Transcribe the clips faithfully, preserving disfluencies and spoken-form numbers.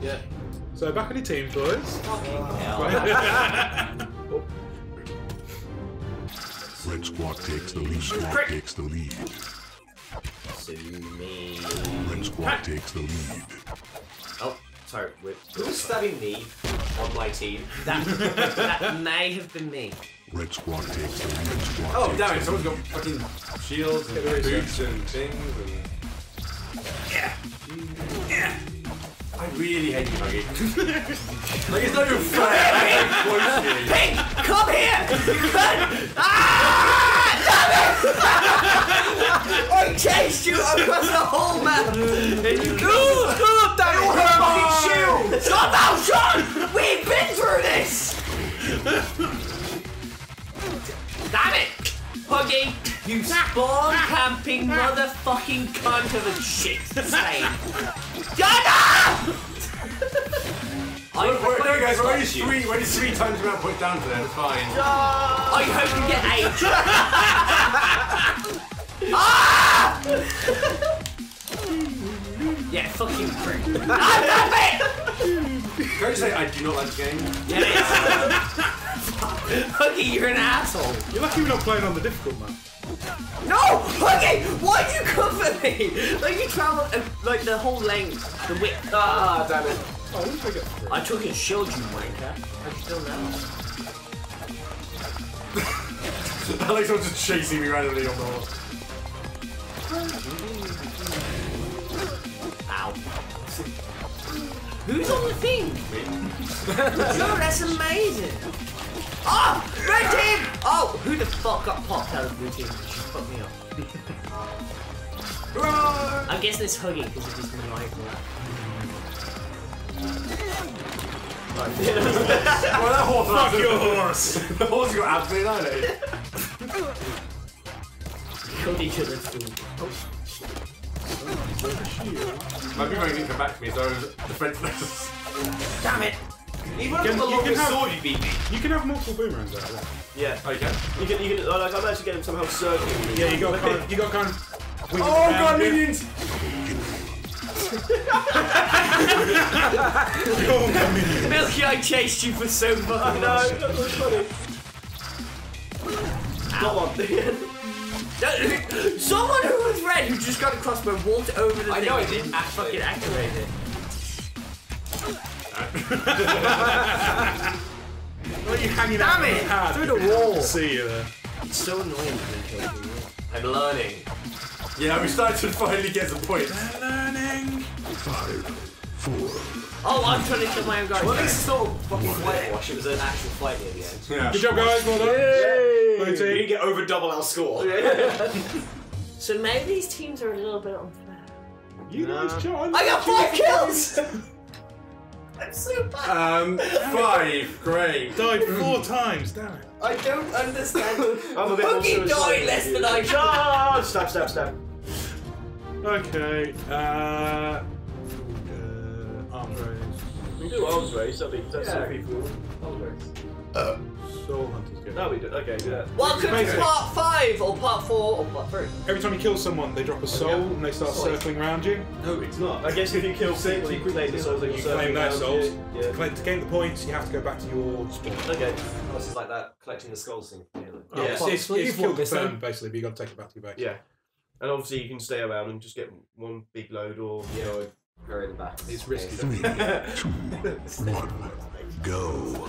Yeah. Yeah. So back on your team, boys. Fucking hell. Red squad takes the lead. Squad Great. takes the lead. Sue me. Red squad ah. takes the lead. Oh, sorry. Who's stabbing me on my team? That that may have been me. Red squad takes the lead. Red squad oh, damn it! Someone's got fucking shields and boots and things and. Yeah. Yeah. I really hate you, Huggy. Like, it's not even fair. Pink, come here! Ah! Damn it! I chased you across the whole map! And you go! Shut up, Daddy! You're a fucking shield! Shut up, Sean! We've been through this! Damn it! Huggy, you spawn camping motherfucking cunt of a shit slave! There guys, we're only three, we're only three times we're put down to them, it's fine. Oh, I hope you get eight. Ah! Yeah, fucking prick. I'm not it! Can I just say, I do not like this game? Yeah, it is. Huggy, you're an asshole. You're lucky we're not playing on the difficult one. No! Huggy! Why'd you cover me? Like, you travelled, uh, like, the whole length, the width. Ah, damn it. Oh, I, took it I took a shield, you wanker. I still know. I like someone just chasing me randomly on the horse. Ow. Who's on the thing? Me. No, that's amazing. Oh! Red team! Oh, who the fuck got popped out of blue team? She fucked me up. I'm guessing it's Huggy because it is maniacal. Well, that horse Fuck your horse! The horse got absolutely on it. Killed each other too. Oh. My people didn't come back to me, so defense letters. Damn it! Even if the longest sword, you beat me. You can have multiple boomerangs out of that. Yeah. Oh, you can? You can, you can, like, I'm actually getting somehow circling. Yeah, you got kind of, you got kind of. Oh, God, minions! Milky, I chased you for so much. I know, that was funny. Come on. Someone who was red who just got across my walked over the I thing. I know, I didn't actually fucking activate it. Why are you hanging Damn out it! Hard? Through the wall! I see you there. It's so annoying to me. I'm learning. Yeah, we started to finally get some points. I'm learning! Five, four. Oh, I'm trying to kill my own guard. Well, this is not a fucking flight wash, it was an actual flight near the end. Yeah. Good job, guys, well done. Yay! We didn't get over double our score. So maybe these teams are a little bit unfair. You no. guys, John! I got five kills! I'm so bad. Um, five, great. Died four times, damn it. I don't understand. I'm a bit Huggy died less than I charged! Stab, stab, stab. Okay, uh. uh arms race. We do arms race, that'd be, that's yeah. so people. Arms race. Uh, Soul Hunter's good. No, we do, okay, do that. Welcome to part five, or part four, or part three. Every time you kill someone, they drop a soul okay. and they start soul. circling around you. No, it's not. I guess if you kill six, you claim the souls. You claim their souls. Yeah. To gain the points, you have to go back to your spawn. Okay. Oh, this is like that collecting the skulls thing. Yeah, oh, yeah. It's, it's, it's killed the firm, basically, but you got to take it back to your base. Yeah. And obviously, you can stay around and just get one big load or, you know, go in the back. It's risky. Three, two, one, go.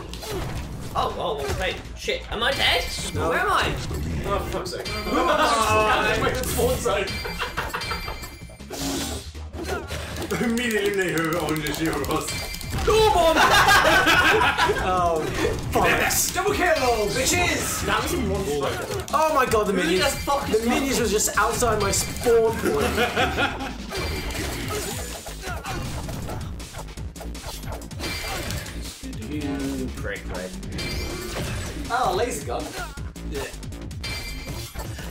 Oh, oh, wait, shit, am I dead? No. Where am I? Oh, for fuck's sake. Oh, immediately they were on the shield. Come on! Oh, fuck. Yes. Double kill, bitches! That was in one strike. Oh my god, the minions. Just the the minions was just outside my spawn point. You prick, right? Oh, laser gun. Yeah.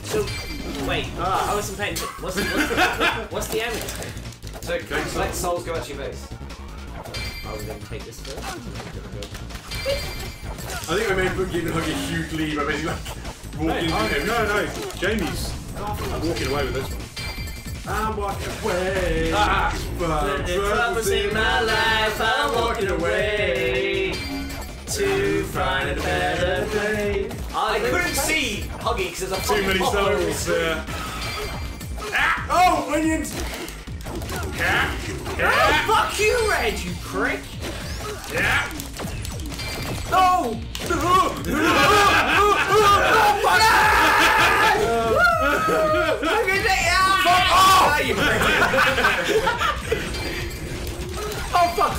So, wait, ah. I wasn't paying attention. What's, what's, what's, what's the ammo? So, collect like souls, go at your base. I was going to take this first. I think I made Boogie and Hug a huge lead by basically like walking hey, into him. No, no, Jamie's oh, walking away with this one. I'm walking away. Ah, but it's my life. way to find a better way. I couldn't see Huggy because there's a fucking too many syllables there. Ah! Oh, onions! Yeah. Yeah. Oh, fuck you, Red, you prick! Yeah! No! Oh, fuck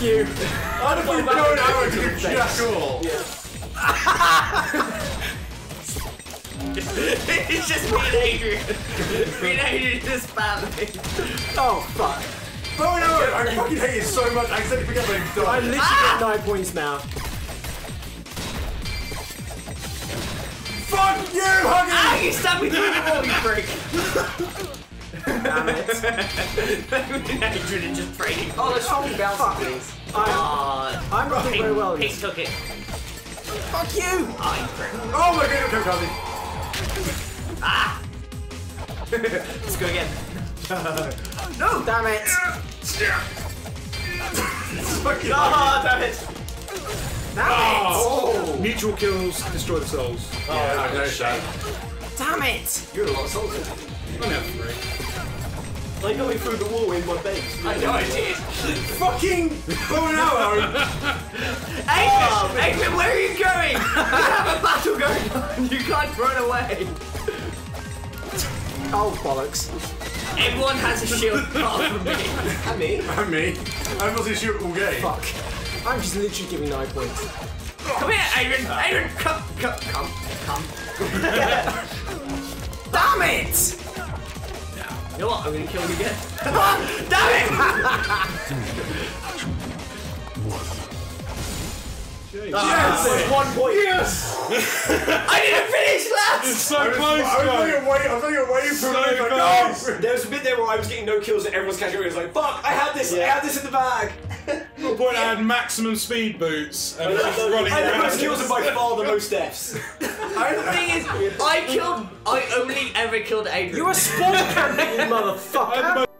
you! What if you don't know it, you're just cool. It's just me and Adrian. Me and Adrian just badly. Oh, fuck. Oh, no, I fucking hate you so much, I accidentally forget my dog. I literally ah! got nine points now. Fuck you, Huggy! Ah, you stabbed me through the wall, you freak! Damn it. Adrian is just breaking. Oh, let's hold me down, please. I'm not doing very well. He took it. Fuck you! Oh, oh my god, I'm coming. Ah! Let's go again. No! Damn it! Fucking ah, damn it! Damn oh. it! Oh. Mutual kills destroy the souls. Oh, yeah, I know that. Damn it! You're a lot of souls. I know three. They got me through the wall in my base. I know I did. Fucking bow and arrow. Adrian, where are you going? You have a battle going on. You can't run away. Oh bollocks. Everyone has a shield apart from me. And me. And me. I've got a shield all game. Fuck. I'm just literally giving nine points. Come here, Adrian! Uh, Adrian, come, come, come, come. Damn it! No. You know what? I'm gonna kill you again. Oh, damn it! Jeez. Yes! That's one point. Yes! I didn't finish last! It's so close, I was looking away from so me, no! There was a bit there where I was getting no kills and everyone's catching me. I was like, fuck, I had this, yeah. I had this in the bag! At point, I had maximum speed boots and was just running around. I had the most kills and by far the most deaths. I, the thing is, I killed. I only ever killed Adrian. You're a spawn cannon, you motherfucker!